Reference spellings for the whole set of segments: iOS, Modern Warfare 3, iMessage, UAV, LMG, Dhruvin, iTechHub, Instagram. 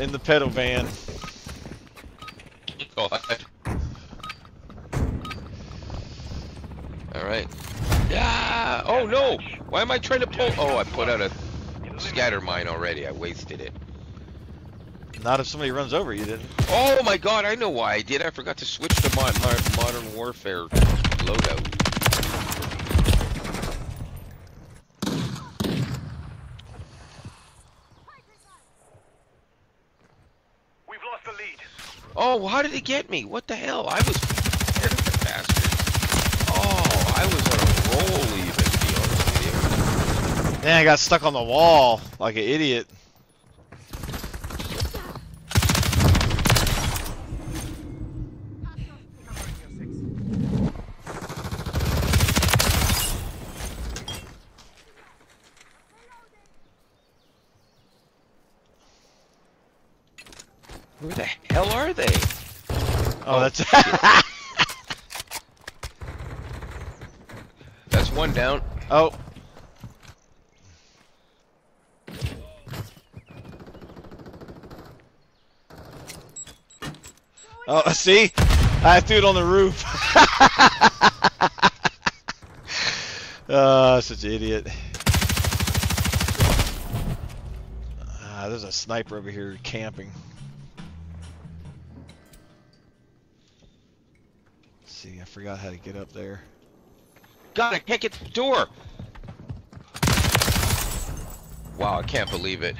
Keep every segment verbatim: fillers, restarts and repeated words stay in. in the pedal van. Alright. Yeah! Oh no! Why am I trying to pull? Oh, I put out a scatter mine already. I wasted it. Not if somebody runs over you, didn't. Oh my god, I know why I did. I forgot to switch to mod Modern Warfare loadout. We've lost the lead. Oh, how did he get me? What the hell? I was scared of the bastard. Oh, I was on a roll even, to be honest with you. Man, I got stuck on the wall like an idiot. Where the hell are they? Oh, oh that's that's one down. Oh. Oh, see? I threw it on the roof. Oh, such an idiot. Ah, there's a sniper over here camping. See, I forgot how to get up there. God, I can't get to the door! Wow, I can't believe it.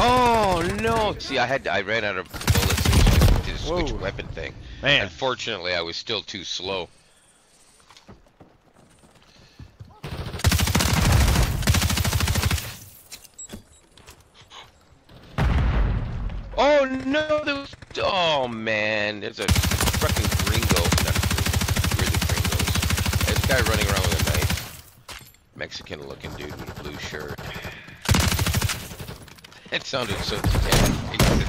Oh no! See, I had to, I ran out of bullets and did a switch weapon thing. Man. Unfortunately, I was still too slow. Oh no! There was, oh man, there's a fucking gringo. Not really gringos. There's a guy running around with a knife. Mexican-looking dude with a blue shirt. That sounded so damn Jesus,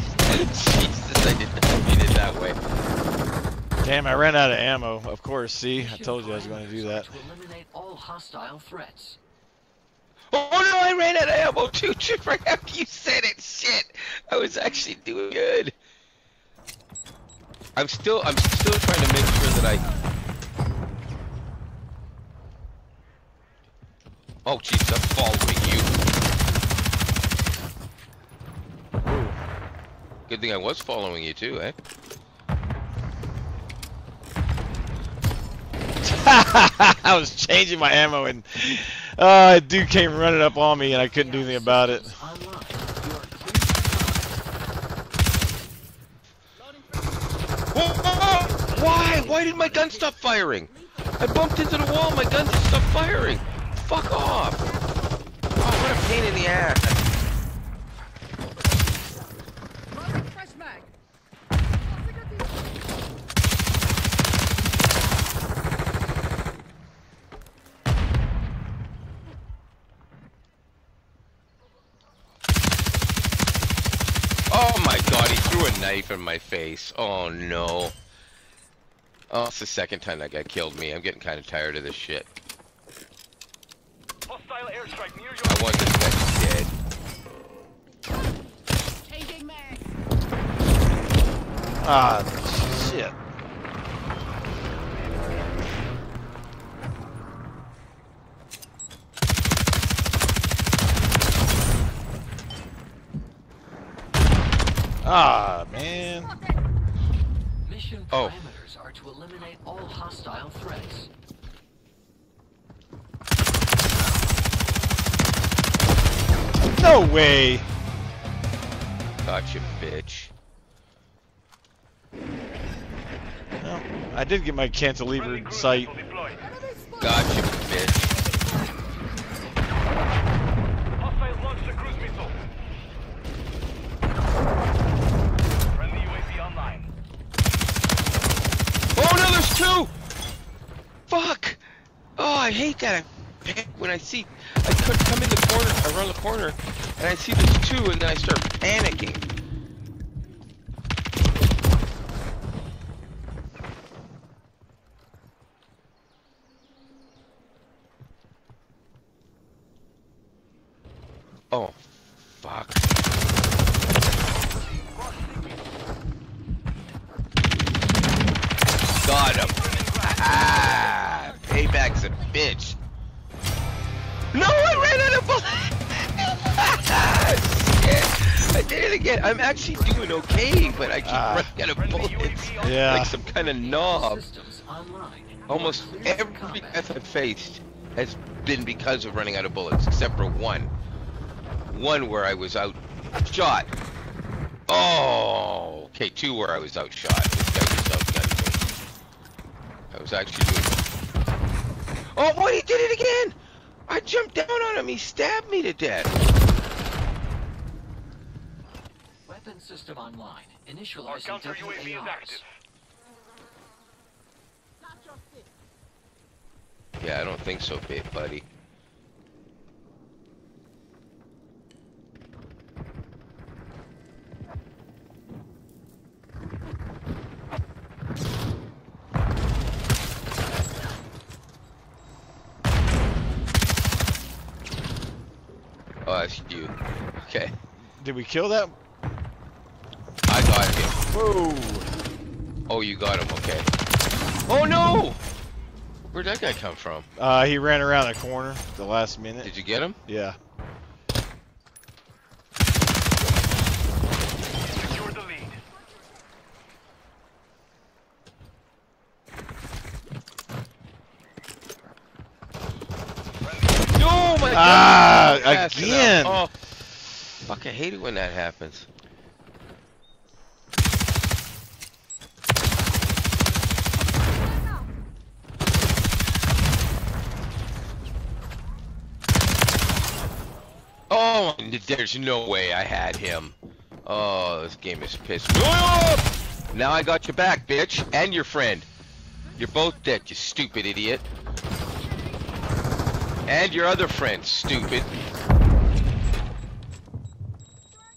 Jesus, I did not mean it that way. Damn, I ran out of ammo. Of course, see, I told you I was going to do that. Eliminate all hostile threats. Oh no, I ran out of ammo too, just right after you said it. Shit, I was actually doing good. I'm still, I'm still trying to make sure that I. Oh jeez, I'm following you. Good thing I was following you too, eh? I was changing my ammo and. Uh, a dude came running up on me and I couldn't do anything about it. Whoa, whoa! Why? Why did my gun stop firing? I bumped into the wall, my gun stopped firing. Fuck off. Oh, what a pain in the ass. Knife in my face. Oh no. Oh, it's the second time that guy killed me. I'm getting kind of tired of this shit. Hostile airstrike near your I want this guy dead. Changing mag. Ah, shit. Ah, man. Mission oh. Parameters are to eliminate all hostile threats. No way. Gotcha, bitch. Well, I did get my cantilever in sight. Gotcha, bitch. Two! Fuck! Oh, I hate that. I, when I see, I come in the corner, I run the corner, and I see there's two, and then I start panicking. Oh, fuck. Got him. Ah, payback's a bitch. No, I ran out of bullets. Shit, I did it again. I'm actually doing okay, but I keep uh, running out of bullets. Yeah. Like some kind of knob. Almost every death I've faced has been because of running out of bullets, except for one. One where I was outshot. Oh, okay, two where I was outshot. This guy was outgunned me. I was actually doing it. Oh boy, he did it again! I jumped down on him, he stabbed me to death. Weapon system online. Initializing counter U A V is active. Yeah, I don't think so, big buddy. Oh, that's you. Okay. Did we kill that? I got him. Whoa. Oh, you got him. Okay. Oh no! Where'd that guy come from? Uh, he ran around the corner at the last minute. Did you get him? Yeah. Secure the lead. No, my God! Ah, again! Oh, fuck, I hate it when that happens. Oh, there's no way I had him. Oh, this game is pissed. Whoa! Now I got your back, bitch, and your friend. You're both dead, you stupid idiot. And your other friend, stupid.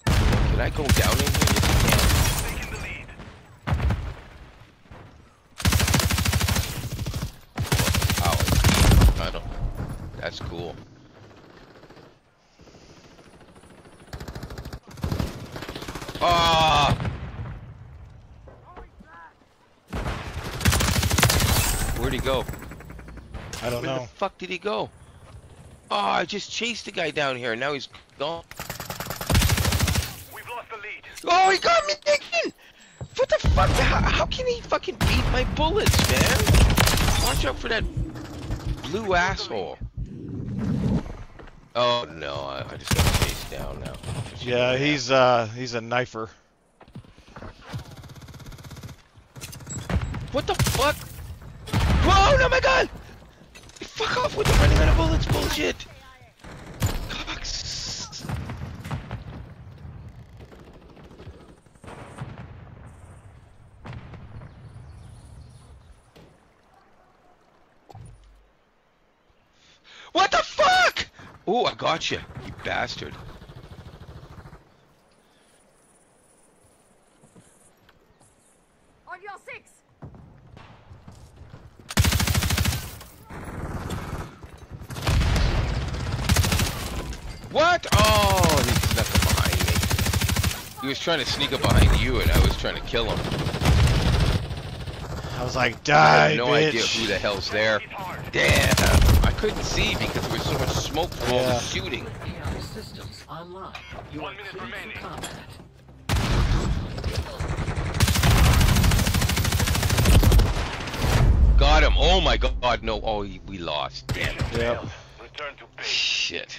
Can I go down in here? That's cool. Ah! Oh. Where'd he go? I don't know. Where the fuck did he go? Oh, I just chased the guy down here, and now he's gone. We've lost the lead. Oh, he got me again! What the fuck? How, how can he fucking beat my bullets, man? Watch out for that blue asshole. Oh no, I, I just got chased down now. Yeah, he's uh he's a knifer. What the fuck? Whoa, no my God! Fuck off with the running out of bullets bullshit! Cocks. What the fuck? Oh, I got you, you bastard. What? Oh, he snuck up behind me. He was trying to sneak up behind you, and I was trying to kill him. I was like, die, I have no bitch. idea who the hell's there. Damn, I couldn't see because there was so much smoke from all the shooting. Systems online. One minute remaining. Got him! Oh my God! No! Oh, we lost. Damn it! Yep. Return to base. Shit.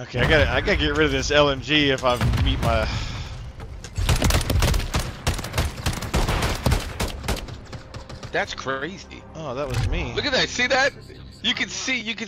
Okay, I gotta, I gotta get rid of this L M G if I meet my. That's crazy. Oh, that was me. Look at that! See that? You can see, you can